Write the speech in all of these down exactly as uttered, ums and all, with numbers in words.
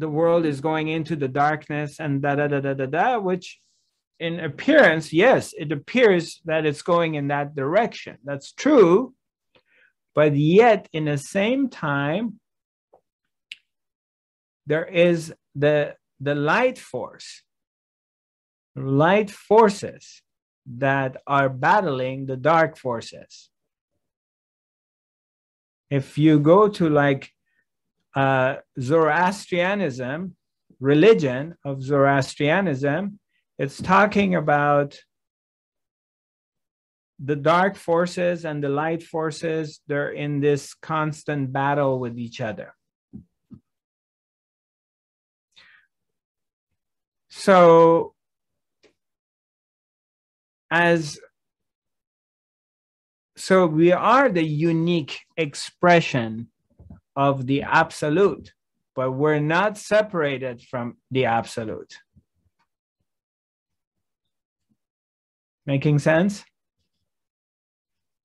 the world is going into the darkness and da da da da da da, which in appearance, yes, it appears that it's going in that direction. That's true. But yet, in the same time, there is the, the light force, light forces that are battling the dark forces. If you go to like uh, Zoroastrianism, religion of Zoroastrianism, it's talking about the dark forces and the light forces. They're in this constant battle with each other. So as so we are the unique expression of the absolute, but we're not separated from the absolute. Making sense?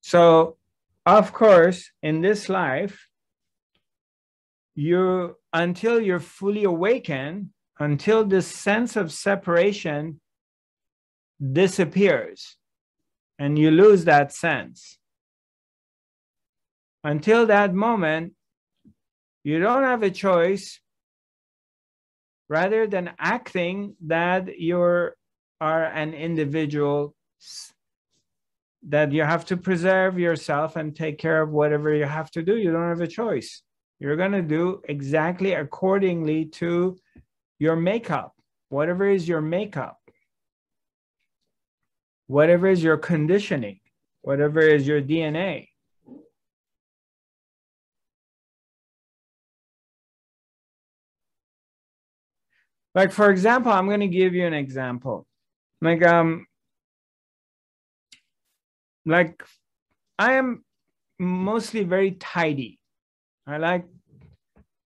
So, of course, in this life, you until you're fully awakened, until this sense of separation disappears and you lose that sense. Until that moment, you don't have a choice rather than acting that you are an individual, that you have to preserve yourself and take care of whatever you have to do. You don't have a choice. You're going to do exactly accordingly to your makeup, whatever is your makeup, whatever is your conditioning, whatever is your D N A. Like, for example, I'm going to give you an example. Like, um, like I am mostly very tidy. I like,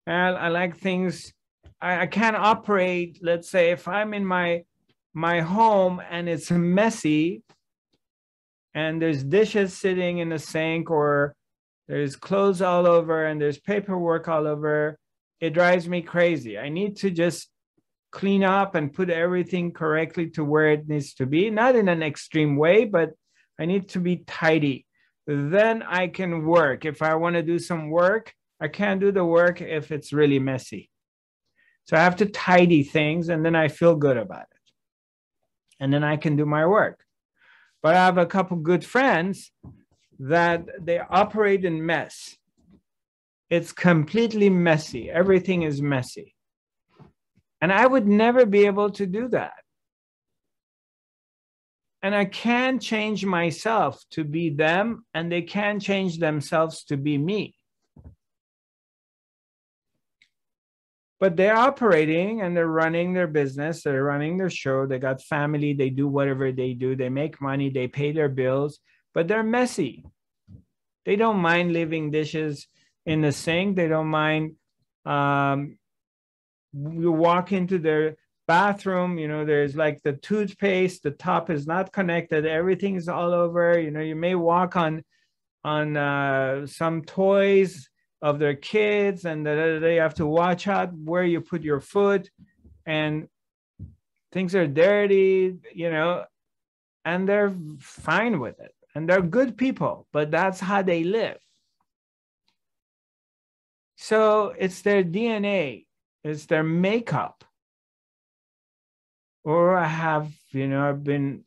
I, I like things. I, I can't operate, let's say, if I'm in my my home and it's messy and there's dishes sitting in the sink or there's clothes all over and there's paperwork all over, it drives me crazy. I need to just clean up and put everything correctly to where it needs to be, not in an extreme way, but I need to be tidy. Then I can work. If I want to do some work, I can't do the work if it's really messy. So I have to tidy things and then I feel good about it. And then I can do my work. But I have a couple good friends that they operate in mess. It's completely messy. Everything is messy. And I would never be able to do that. And I can change myself to be them, and they can change themselves to be me. But they're operating and they're running their business, they're running their show, they got family, they do whatever they do, they make money, they pay their bills, but they're messy. They don't mind leaving dishes in the sink, they don't mind, um, you walk into their bathroom, you know, there's like the toothpaste, the top is not connected, everything is all over, you know, you may walk on, on uh, some toys of their kids, and they have to watch out where you put your foot, and things are dirty, you know, and they're fine with it. And they're good people, but that's how they live. So it's their D N A, it's their makeup. Or I have, you know, I've been,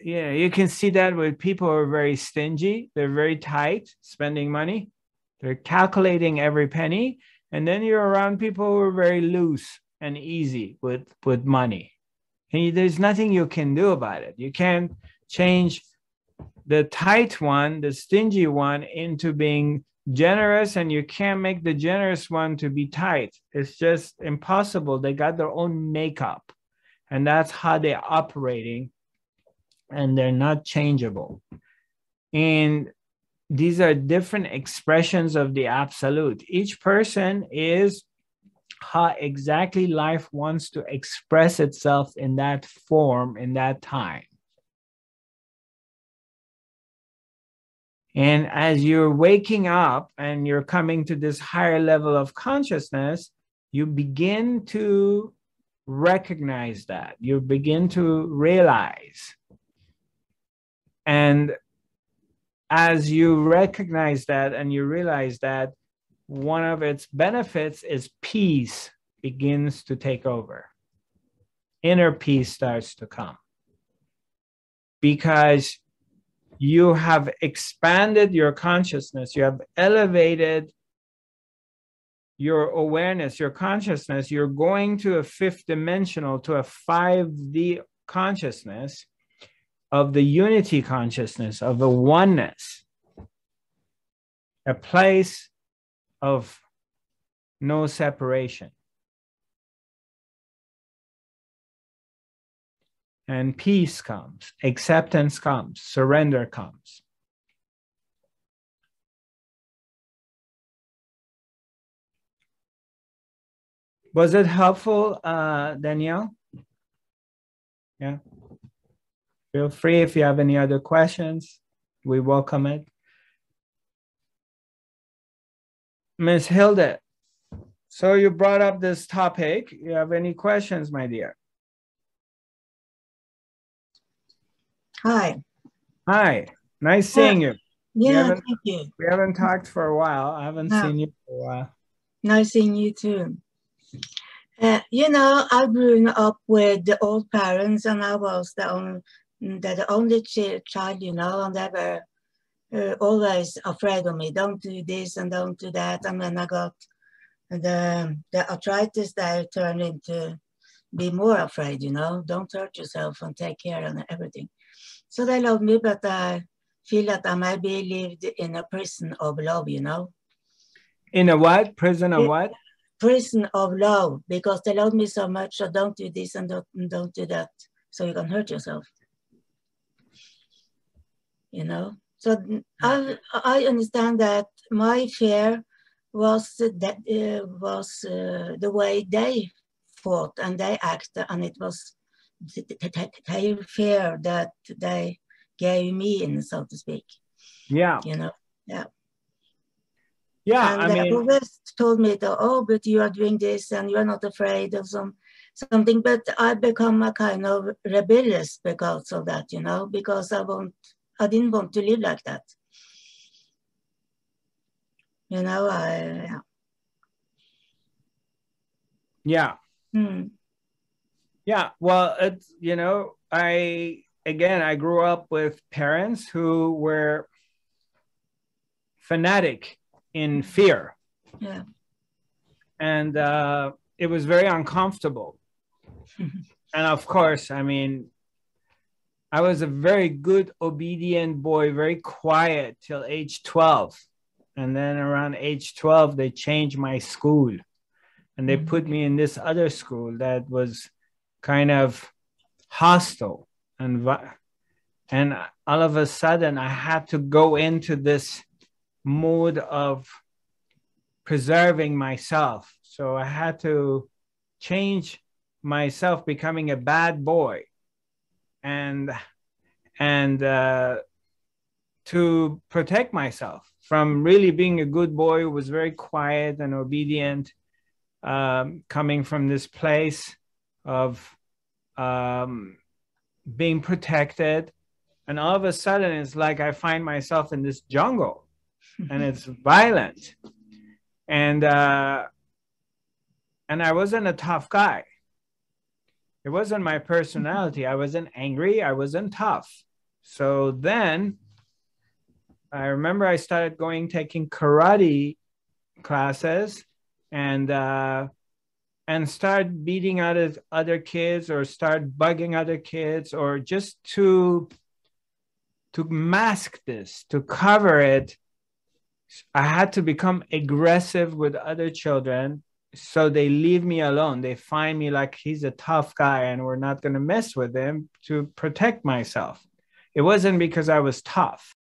yeah, you can see that with people who are very stingy, they're very tight, spending money, they're calculating every penny, and then you're around people who are very loose and easy with, with money. And there's nothing you can do about it. You can't change the tight one, the stingy one, into being generous, and you can't make the generous one to be tight. It's just impossible. They got their own makeup, and that's how they're operating. And they're not changeable. And these are different expressions of the absolute. Each person is how exactly life wants to express itself in that form, in that time. And as you're waking up and you're coming to this higher level of consciousness, you begin to recognize that. You begin to realize. And as you recognize that and you realize that, one of its benefits is peace begins to take over. Inner peace starts to come. Because you have expanded your consciousness, you have elevated your awareness, your consciousness, you're going to a fifth dimensional, to a five D consciousness of the unity consciousness, of the oneness, a place of no separation. And peace comes, acceptance comes, surrender comes. Was it helpful, uh, Danielle? Yeah. Feel free if you have any other questions. We welcome it. Miz Hilde, so you brought up this topic. You have any questions, my dear? Hi. Hi. Nice seeing you. Yeah, thank you. We haven't talked for a while. I haven't no. seen you for a while. Nice seeing you too. Uh, you know, I grew up with the old parents, and I was the only, the only ch child, you know, and they were uh, always afraid of me. Don't do this and don't do that. And when I got the, the arthritis, I turned into be more afraid, you know, don't hurt yourself and take care and everything. So they love me, but I feel that I might be lived in a prison of love, you know. In a what? Prison of what? Prison of love, because they love me so much, so don't do this and don't, and don't do that, so you can hurt yourself. You know, so I, I understand that my fear was, that, uh, was uh, the way they fought and they acted, and it was they fear that they gave me in, so to speak. Yeah. You know, yeah. Yeah, and I they mean, always told me that, oh, but you are doing this and you are not afraid of some something. But I become a kind of rebellious because of that, you know, because I want, I didn't want to live like that. You know, I, yeah. Yeah. Hmm. Yeah, well, it's, you know, I, again, I grew up with parents who were fanatic in fear. Yeah. And uh, it was very uncomfortable. And of course, I mean, I was a very good, obedient boy, very quiet till age twelve. And then around age twelve, they changed my school. And they mm-hmm. put me in this other school that was kind of hostile, and and all of a sudden I had to go into this mode of preserving myself. So I had to change myself, becoming a bad boy, and and uh, to protect myself from really being a good boy who was very quiet and obedient, um, coming from this place of um, being protected. And all of a sudden, it's like I find myself in this jungle and it's violent. And, uh, and I wasn't a tough guy. It wasn't my personality. I wasn't angry. I wasn't tough. So then I remember I started going, taking karate classes, and uh, and start beating out of other kids, or start bugging other kids, or just to, to mask this, to cover it. I had to become aggressive with other children so they leave me alone. They find me like, he's a tough guy and we're not going to mess with him, to protect myself. It wasn't because I was tough.